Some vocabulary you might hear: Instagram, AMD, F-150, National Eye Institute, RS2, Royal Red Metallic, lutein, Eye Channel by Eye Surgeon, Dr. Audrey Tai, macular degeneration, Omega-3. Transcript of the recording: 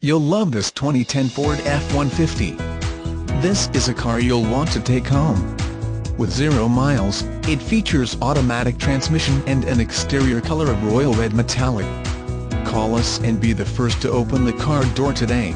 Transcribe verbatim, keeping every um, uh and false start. You'll love this twenty ten Ford F one fifty. This is a car you'll want to take home. With zero miles, it features automatic transmission and an exterior color of Royal Red Metallic. Call us and be the first to open the car door today.